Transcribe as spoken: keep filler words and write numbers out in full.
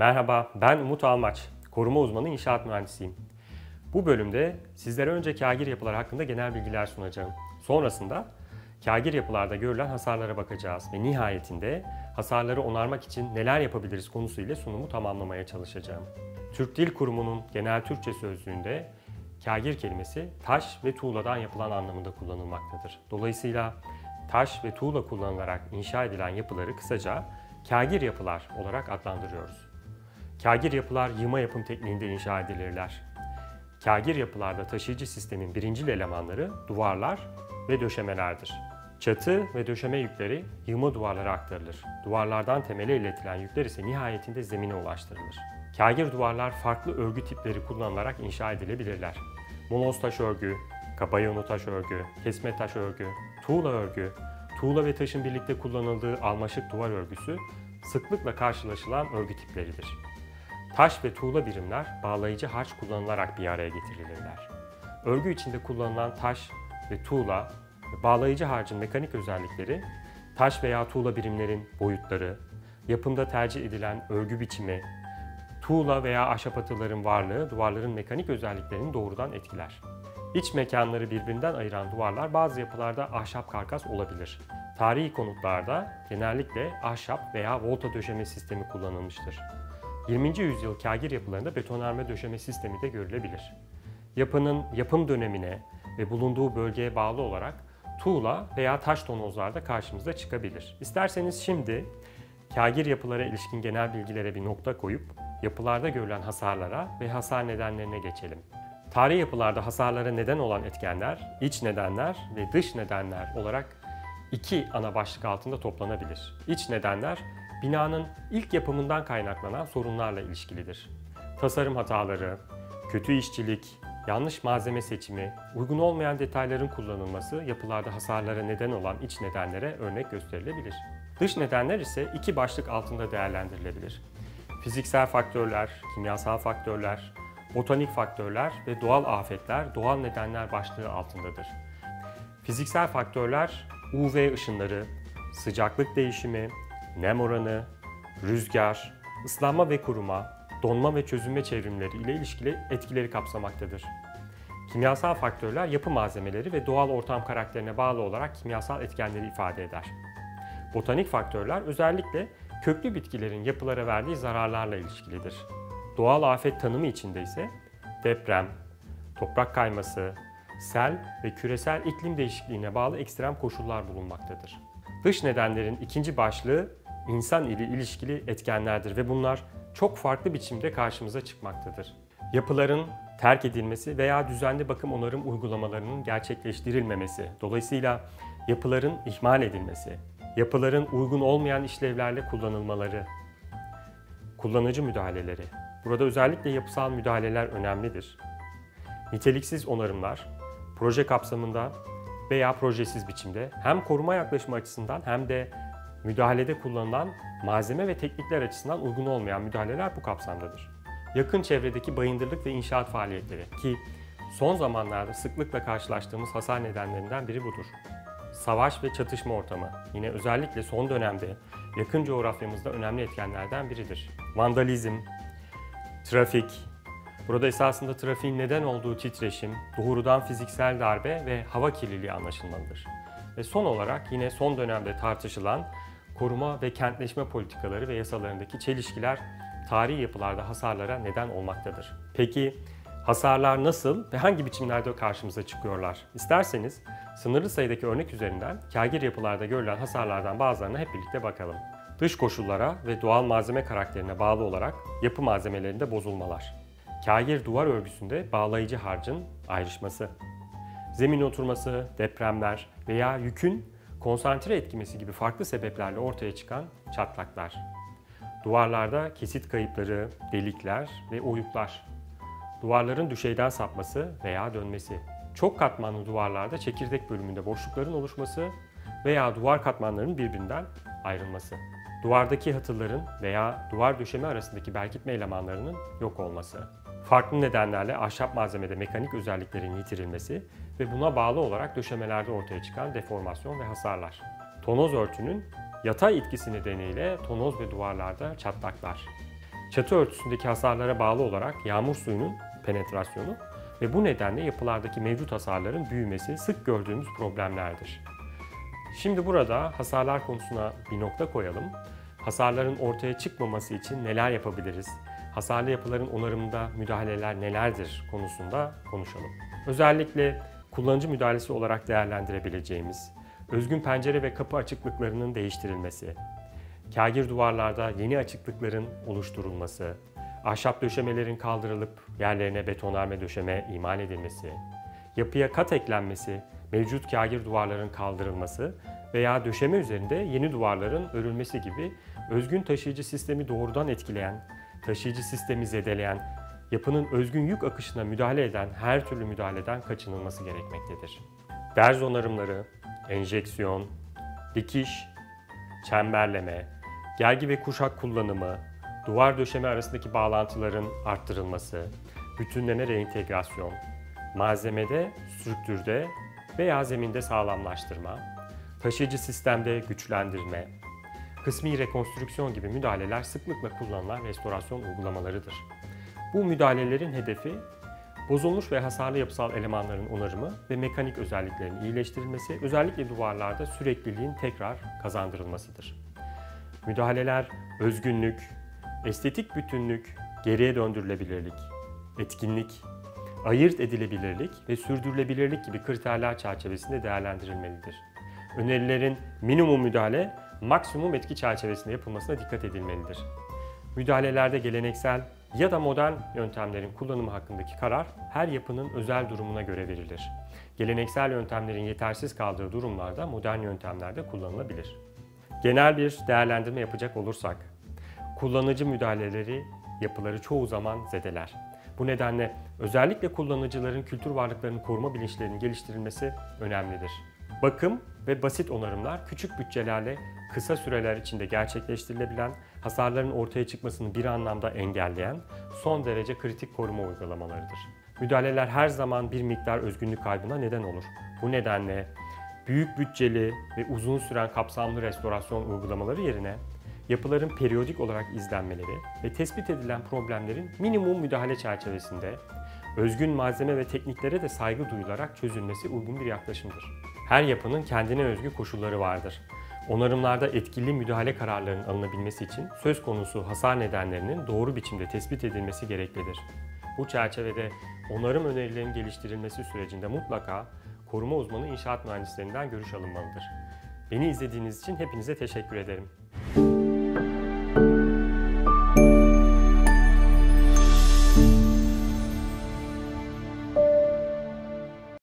Merhaba, ben Umut Almaç, koruma uzmanı inşaat mühendisiyim. Bu bölümde sizlere önce kâgir yapılar hakkında genel bilgiler sunacağım. Sonrasında kâgir yapılarda görülen hasarlara bakacağız ve nihayetinde hasarları onarmak için neler yapabiliriz konusuyla sunumu tamamlamaya çalışacağım. Türk Dil Kurumu'nun genel Türkçe sözlüğünde kâgir kelimesi taş ve tuğladan yapılan anlamında kullanılmaktadır. Dolayısıyla taş ve tuğla kullanılarak inşa edilen yapıları kısaca kâgir yapılar olarak adlandırıyoruz. Kâgir yapılar yığma yapım tekniğinde inşa edilirler. Kâgir yapılarda taşıyıcı sistemin birincil elemanları duvarlar ve döşemelerdir. Çatı ve döşeme yükleri yığma duvarlara aktarılır. Duvarlardan temele iletilen yükler ise nihayetinde zemine ulaştırılır. Kâgir duvarlar farklı örgü tipleri kullanılarak inşa edilebilirler. Monoz taş örgü, kabayonu taş örgü, kesme taş örgü, tuğla örgü, tuğla ve taşın birlikte kullanıldığı almaşık duvar örgüsü sıklıkla karşılaşılan örgü tipleridir. Taş ve tuğla birimler bağlayıcı harç kullanılarak bir araya getirilirler. Örgü içinde kullanılan taş ve tuğla ve bağlayıcı harcın mekanik özellikleri, taş veya tuğla birimlerin boyutları, yapımda tercih edilen örgü biçimi, tuğla veya ahşap atıların varlığı duvarların mekanik özelliklerini doğrudan etkiler. İç mekanları birbirinden ayıran duvarlar bazı yapılarda ahşap karkas olabilir. Tarihi konutlarda genellikle ahşap veya volta döşeme sistemi kullanılmıştır. yirminci yüzyıl kâgir yapılarında betonarme döşeme sistemi de görülebilir. Yapının yapım dönemine ve bulunduğu bölgeye bağlı olarak tuğla veya taş tonozlar da karşımıza çıkabilir. İsterseniz şimdi kâgir yapılara ilişkin genel bilgilere bir nokta koyup yapılarda görülen hasarlara ve hasar nedenlerine geçelim. Tarihi yapılarda hasarlara neden olan etkenler, iç nedenler ve dış nedenler olarak iki ana başlık altında toplanabilir. İç nedenler, binanın ilk yapımından kaynaklanan sorunlarla ilişkilidir. Tasarım hataları, kötü işçilik, yanlış malzeme seçimi, uygun olmayan detayların kullanılması yapılarda hasarlara neden olan iç nedenlere örnek gösterilebilir. Dış nedenler ise iki başlık altında değerlendirilebilir. Fiziksel faktörler, kimyasal faktörler, botanik faktörler ve doğal afetler doğal nedenler başlığı altındadır. Fiziksel faktörler U V ışınları, sıcaklık değişimi, nem oranı, rüzgar, ıslanma ve kuruma, donma ve çözünme çevrimleri ile ilişkili etkileri kapsamaktadır. Kimyasal faktörler yapı malzemeleri ve doğal ortam karakterine bağlı olarak kimyasal etkenleri ifade eder. Botanik faktörler özellikle köklü bitkilerin yapılara verdiği zararlarla ilişkilidir. Doğal afet tanımı içinde ise deprem, toprak kayması, sel ve küresel iklim değişikliğine bağlı ekstrem koşullar bulunmaktadır. Dış nedenlerin ikinci başlığı insan ile ilişkili etkenlerdir ve bunlar çok farklı biçimde karşımıza çıkmaktadır. Yapıların terk edilmesi veya düzenli bakım onarım uygulamalarının gerçekleştirilmemesi, dolayısıyla yapıların ihmal edilmesi, yapıların uygun olmayan işlevlerle kullanılmaları, kullanıcı müdahaleleri, burada özellikle yapısal müdahaleler önemlidir. Niteliksiz onarımlar, proje kapsamında veya projesiz biçimde hem koruma yaklaşımı açısından hem de müdahalede kullanılan malzeme ve teknikler açısından uygun olmayan müdahaleler bu kapsamdadır. Yakın çevredeki bayındırlık ve inşaat faaliyetleri ki son zamanlarda sıklıkla karşılaştığımız hasar nedenlerinden biri budur. Savaş ve çatışma ortamı yine özellikle son dönemde yakın coğrafyamızda önemli etkenlerden biridir. Vandalizm, trafik, burada esasında trafiğin neden olduğu titreşim, doğrudan fiziksel darbe ve hava kirliliği anlaşılmalıdır. Ve son olarak yine son dönemde tartışılan koruma ve kentleşme politikaları ve yasalarındaki çelişkiler tarihi yapılarda hasarlara neden olmaktadır. Peki hasarlar nasıl ve hangi biçimlerde karşımıza çıkıyorlar? İsterseniz sınırlı sayıdaki örnek üzerinden kâgir yapılarda görülen hasarlardan bazılarına hep birlikte bakalım. Dış koşullara ve doğal malzeme karakterine bağlı olarak yapı malzemelerinde bozulmalar. Kâgir duvar örgüsünde bağlayıcı harcın ayrışması, zemin oturması, depremler veya yükün konsantre etkimesi gibi farklı sebeplerle ortaya çıkan çatlaklar, duvarlarda kesit kayıpları, delikler ve oyuklar, duvarların düşeyden sapması veya dönmesi, çok katmanlı duvarlarda çekirdek bölümünde boşlukların oluşması veya duvar katmanlarının birbirinden ayrılması, duvardaki hatıların veya duvar döşeme arasındaki berkitme elemanlarının yok olması, farklı nedenlerle ahşap malzemede mekanik özelliklerin yitirilmesi ve buna bağlı olarak döşemelerde ortaya çıkan deformasyon ve hasarlar, tonoz örtünün yatay etkisi nedeniyle tonoz ve duvarlarda çatlaklar, çatı örtüsündeki hasarlara bağlı olarak yağmur suyunun penetrasyonu ve bu nedenle yapılardaki mevcut hasarların büyümesi sık gördüğümüz problemlerdir. Şimdi burada hasarlar konusuna bir nokta koyalım. Hasarların ortaya çıkmaması için neler yapabiliriz? Hasarlı yapıların onarımında müdahaleler nelerdir konusunda konuşalım. Özellikle kullanıcı müdahalesi olarak değerlendirebileceğimiz, özgün pencere ve kapı açıklıklarının değiştirilmesi, kâgir duvarlarda yeni açıklıkların oluşturulması, ahşap döşemelerin kaldırılıp yerlerine betonarme döşeme imal edilmesi, yapıya kat eklenmesi, mevcut kâgir duvarların kaldırılması veya döşeme üzerinde yeni duvarların örülmesi gibi özgün taşıyıcı sistemi doğrudan etkileyen, taşıyıcı sistemi zedeleyen, yapının özgün yük akışına müdahale eden her türlü müdahaleden kaçınılması gerekmektedir. Derz onarımları, enjeksiyon, dikiş, çemberleme, gergi ve kuşak kullanımı, duvar döşeme arasındaki bağlantıların arttırılması, bütünleme reentegrasyon, malzemede, strüktürde veya zeminde sağlamlaştırma, taşıyıcı sistemde güçlendirme, kısmi rekonstrüksiyon gibi müdahaleler sıklıkla kullanılan restorasyon uygulamalarıdır. Bu müdahalelerin hedefi, bozulmuş ve hasarlı yapısal elemanların onarımı ve mekanik özelliklerinin iyileştirilmesi, özellikle duvarlarda sürekliliğin tekrar kazandırılmasıdır. Müdahaleler özgünlük, estetik bütünlük, geriye döndürülebilirlik, etkinlik, ayırt edilebilirlik ve sürdürülebilirlik gibi kriterler çerçevesinde değerlendirilmelidir. Önerilerin minimum müdahale, maksimum etki çerçevesinde yapılmasına dikkat edilmelidir. Müdahalelerde geleneksel ya da modern yöntemlerin kullanımı hakkındaki karar her yapının özel durumuna göre verilir. Geleneksel yöntemlerin yetersiz kaldığı durumlarda modern yöntemler de kullanılabilir. Genel bir değerlendirme yapacak olursak, kullanıcı müdahaleleri yapıları çoğu zaman zedeler. Bu nedenle özellikle kullanıcıların kültür varlıklarını koruma bilinçlerinin geliştirilmesi önemlidir. Bakım ve basit onarımlar küçük bütçelerle kısa süreler içinde gerçekleştirilebilen, hasarların ortaya çıkmasını bir anlamda engelleyen son derece kritik koruma uygulamalarıdır. Müdahaleler her zaman bir miktar özgünlük kaybına neden olur. Bu nedenle büyük bütçeli ve uzun süren kapsamlı restorasyon uygulamaları yerine yapıların periyodik olarak izlenmeleri ve tespit edilen problemlerin minimum müdahale çerçevesinde özgün malzeme ve tekniklere de saygı duyularak çözülmesi uygun bir yaklaşımdır. Her yapının kendine özgü koşulları vardır. Onarımlarda etkili müdahale kararlarının alınabilmesi için söz konusu hasar nedenlerinin doğru biçimde tespit edilmesi gereklidir. Bu çerçevede onarım önerilerinin geliştirilmesi sürecinde mutlaka koruma uzmanı inşaat mühendislerinden görüş alınmalıdır. Beni izlediğiniz için hepinize teşekkür ederim.